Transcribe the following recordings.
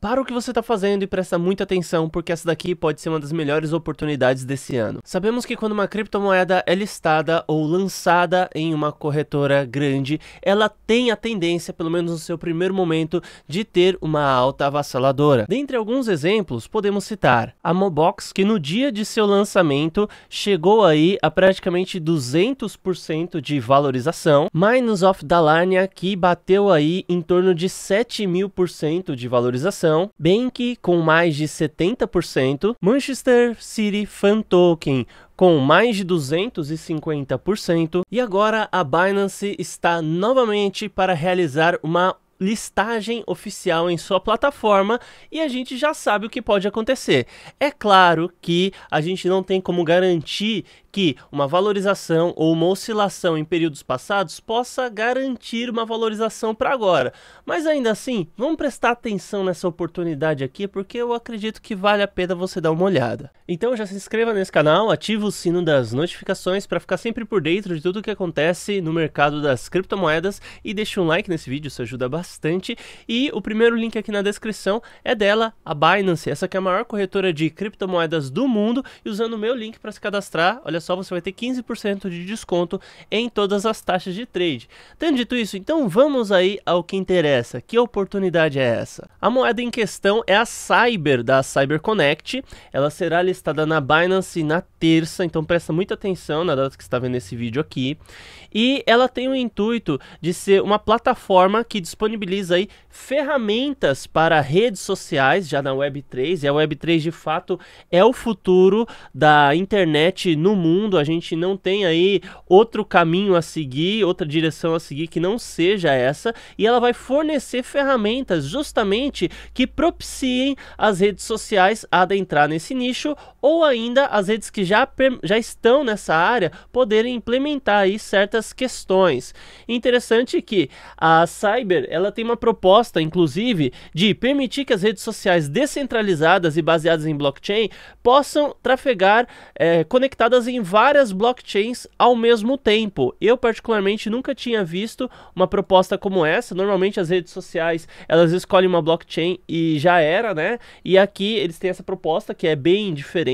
Para o que você está fazendo e presta muita atenção, porque essa daqui pode ser uma das melhores oportunidades desse ano. Sabemos que quando uma criptomoeda é listada ou lançada em uma corretora grande, ela tem a tendência, pelo menos no seu primeiro momento, de ter uma alta avassaladora. Dentre alguns exemplos, podemos citar a Mobox, que no dia de seu lançamento chegou aí a praticamente 200% de valorização, Minos of Dalarnia, que bateu aí em torno de 7.000% de valorização, Bank com mais de 70%, Manchester City Fan Token com mais de 250% e agora a Binance está novamente para realizar uma listagem oficial em sua plataforma e a gente já sabe o que pode acontecer. É claro que a gente não tem como garantir que uma valorização ou uma oscilação em períodos passados possa garantir uma valorização para agora, mas ainda assim, vamos prestar atenção nessa oportunidade aqui, porque eu acredito que vale a pena você dar uma olhada. Então já se inscreva nesse canal, ativa o sino das notificações para ficar sempre por dentro de tudo que acontece no mercado das criptomoedas e deixa um like nesse vídeo, isso ajuda bastante. E o primeiro link aqui na descrição é dela, a Binance, essa que é a maior corretora de criptomoedas do mundo, e usando o meu link para se cadastrar, olha só, você vai ter 15% de desconto em todas as taxas de trade. Tendo dito isso, então vamos aí ao que interessa. Que oportunidade é essa? A moeda em questão é a Cyber, da CyberConnect. Ela será listada na Binance na terça, então presta muita atenção na data que você está vendo esse vídeo aqui. E ela tem o intuito de ser uma plataforma que disponibiliza aí ferramentas para redes sociais já na Web3. E a Web3 de fato é o futuro da internet no mundo, a gente não tem aí outro caminho a seguir, outra direção a seguir que não seja essa, e ela vai fornecer ferramentas justamente que propiciem as redes sociais a adentrar nesse nicho, ou ainda as redes que já estão nessa área poderem implementar aí certas questões. Interessante que a Cyber, ela tem uma proposta inclusive de permitir que as redes sociais descentralizadas e baseadas em blockchain possam trafegar conectadas em várias blockchains ao mesmo tempo. Eu particularmente nunca tinha visto uma proposta como essa. Normalmente as redes sociais, elas escolhem uma blockchain e já era, né? E aqui eles têm essa proposta que é bem diferente,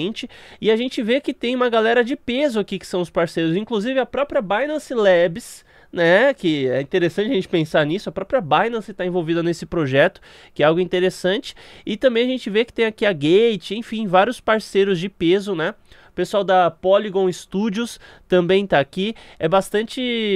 e a gente vê que tem uma galera de peso aqui que são os parceiros, inclusive a própria Binance Labs, né, que é interessante a gente pensar nisso. A própria Binance está envolvida nesse projeto, que é algo interessante, e também a gente vê que tem aqui a Gate, enfim, vários parceiros de peso, né. O pessoal da Polygon Studios também tá aqui, é bastante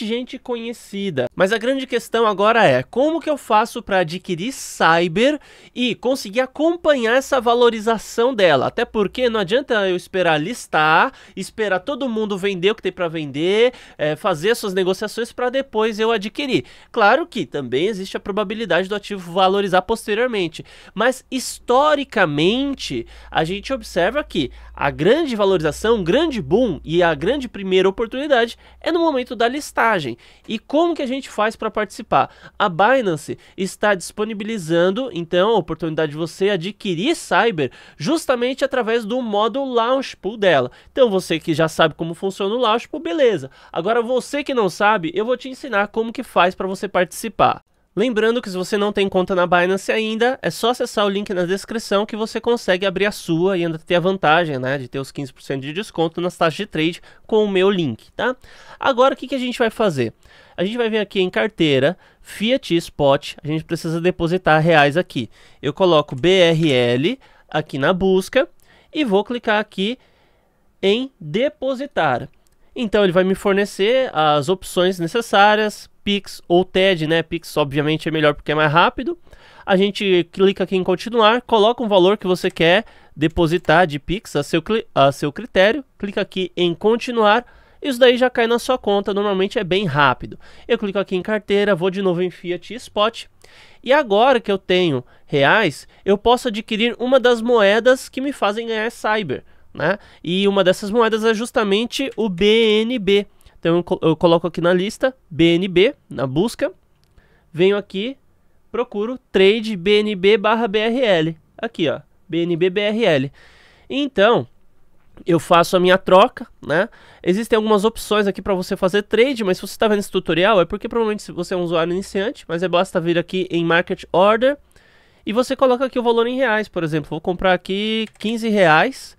gente conhecida. Mas a grande questão agora é, como que eu faço para adquirir Cyber e conseguir acompanhar essa valorização dela? Até porque não adianta eu esperar listar, esperar todo mundo vender o que tem para vender, fazer suas negociações para depois eu adquirir. Claro que também existe a probabilidade do ativo valorizar posteriormente, mas historicamente a gente observa que a grande valorização, grande boom e a grande primeira oportunidade é no momento da listagem. E como que a gente faz para participar? A Binance está disponibilizando então a oportunidade de você adquirir Cyber justamente através do modo Launch Pool dela. Então você que já sabe como funciona o Launch Pool, beleza. Agora você que não sabe, eu vou te ensinar como que faz para você participar. Lembrando que se você não tem conta na Binance ainda, é só acessar o link na descrição que você consegue abrir a sua e ainda ter a vantagem, né, de ter os 15% de desconto nas taxas de trade com o meu link, tá? Agora o que a gente vai fazer? A gente vai vir aqui em carteira, Fiat Spot, a gente precisa depositar reais aqui. Eu coloco BRL aqui na busca e vou clicar aqui em depositar. Então ele vai me fornecer as opções necessárias, Pix ou TED, né? Pix obviamente é melhor porque é mais rápido. A gente clica aqui em continuar, coloca um valor que você quer depositar de Pix a seu critério, clica aqui em continuar, isso daí já cai na sua conta, normalmente é bem rápido. Eu clico aqui em carteira, vou de novo em Fiat Spot, e agora que eu tenho reais, eu posso adquirir uma das moedas que me fazem ganhar Cyber, né? E uma dessas moedas é justamente o BNB. Então eu coloco aqui na lista BNB, na busca, venho aqui, procuro trade BNB/BRL, aqui ó, BNB/BRL. Então eu faço a minha troca, né? Existem algumas opções aqui para você fazer trade, mas se você está vendo esse tutorial é porque provavelmente você é um usuário iniciante, mas é basta vir aqui em Market Order e você coloca aqui o valor em reais. Por exemplo, vou comprar aqui 15 reais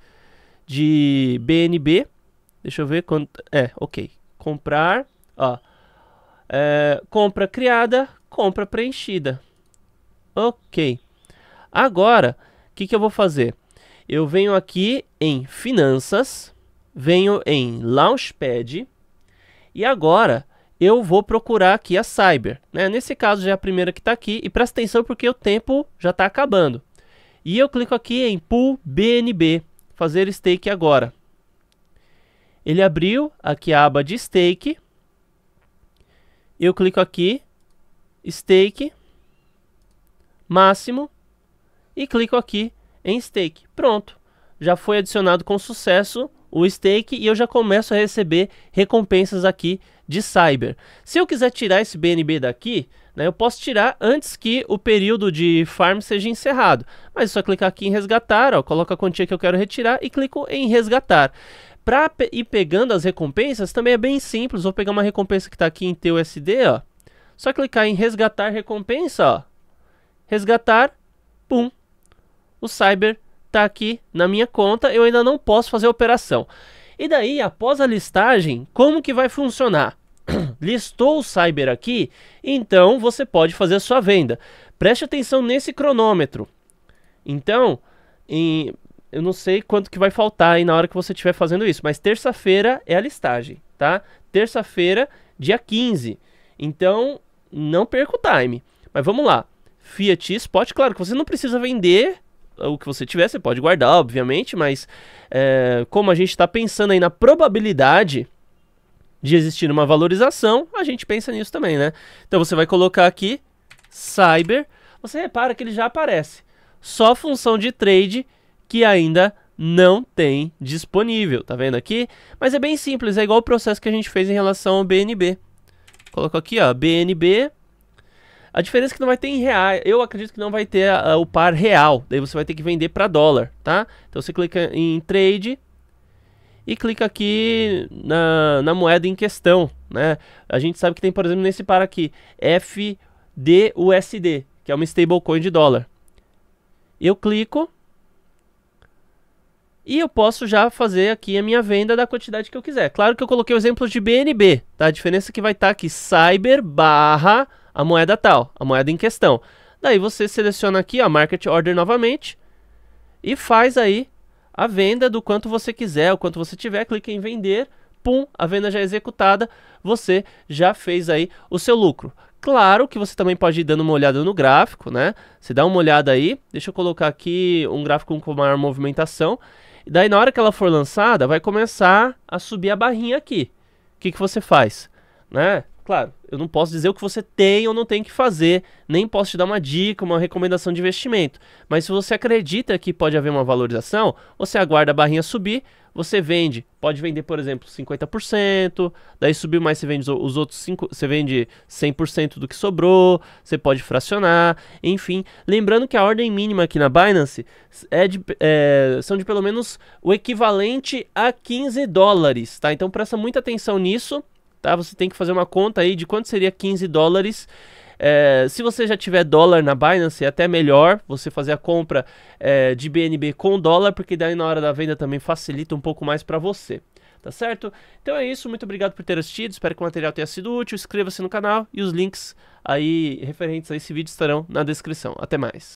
de BNB. Deixa eu ver quanto... É, ok. Comprar, ó. É, compra criada, compra preenchida. Ok. Agora, o que que eu vou fazer? Eu venho aqui em Finanças, venho em Launchpad, e agora eu vou procurar aqui a Cyber, né? Nesse caso já é a primeira que está aqui, e presta atenção porque o tempo já está acabando. E eu clico aqui em Pool BNB, fazer stake agora. Ele abriu aqui a aba de stake. Eu clico aqui, stake, máximo, e clico aqui em stake. Pronto, já foi adicionado com sucesso o stake e eu já começo a receber recompensas aqui de Cyber. Se eu quiser tirar esse BNB daqui, né, eu posso tirar antes que o período de farm seja encerrado. Mas é só clicar aqui em resgatar, ó, coloco a quantia que eu quero retirar e clico em resgatar. Para ir pegando as recompensas também é bem simples. Vou pegar uma recompensa que está aqui em TUSD, ó. Só clicar em resgatar recompensa, ó. Resgatar, pum. O Cyber está aqui na minha conta, eu ainda não posso fazer a operação. E daí, após a listagem, como que vai funcionar? Listou o Cyber aqui, então você pode fazer a sua venda. Preste atenção nesse cronômetro. Então, eu não sei quanto que vai faltar aí na hora que você estiver fazendo isso, mas terça-feira é a listagem, tá? Terça-feira, dia 15. Então, não perca o time. Mas vamos lá. Fiat Spot, claro que você não precisa vender o que você tiver, você pode guardar, obviamente, mas como a gente está pensando aí na probabilidade de existir uma valorização, a gente pensa nisso também, né? Então você vai colocar aqui, Cyber, você repara que ele já aparece, só função de trade que ainda não tem disponível, tá vendo aqui? Mas é bem simples, é igual o processo que a gente fez em relação ao BNB. Coloco aqui, ó, BNB. A diferença é que não vai ter em real, eu acredito que não vai ter o par real, daí você vai ter que vender para dólar, tá? Então você clica em trade e clica aqui na moeda em questão, né? A gente sabe que tem, por exemplo, nesse par aqui, FDUSD, que é uma stablecoin de dólar. Eu clico e eu posso já fazer aqui a minha venda da quantidade que eu quiser. Claro que eu coloquei o exemplo de BNB, tá? A diferença é que vai estar aqui, Cyber barra... a moeda tal, a moeda em questão. Daí você seleciona aqui a Market Order novamente e faz aí a venda do quanto você quiser, o quanto você tiver, clica em vender, pum, a venda já é executada, você já fez aí o seu lucro. Claro que você também pode ir dando uma olhada no gráfico, né? Você dá uma olhada aí, deixa eu colocar aqui um gráfico com maior movimentação, e daí na hora que ela for lançada, vai começar a subir a barrinha aqui. O que que você faz, né? Claro, eu não posso dizer o que você tem ou não tem que fazer, nem posso te dar uma dica, uma recomendação de investimento. Mas se você acredita que pode haver uma valorização, você aguarda a barrinha subir, você vende. Pode vender, por exemplo, 50%, daí subiu mais, você vende os outros 5%, você vende 100% do que sobrou, você pode fracionar, enfim. Lembrando que a ordem mínima aqui na Binance são de pelo menos o equivalente a 15 dólares, tá? Então presta muita atenção nisso. Tá? Você tem que fazer uma conta aí de quanto seria 15 dólares. Se você já tiver dólar na Binance, é até melhor você fazer a compra de BNB com dólar, porque daí na hora da venda também facilita um pouco mais para você. Tá certo? Então é isso, muito obrigado por ter assistido, espero que o material tenha sido útil, inscreva-se no canal e os links aí referentes a esse vídeo estarão na descrição. Até mais!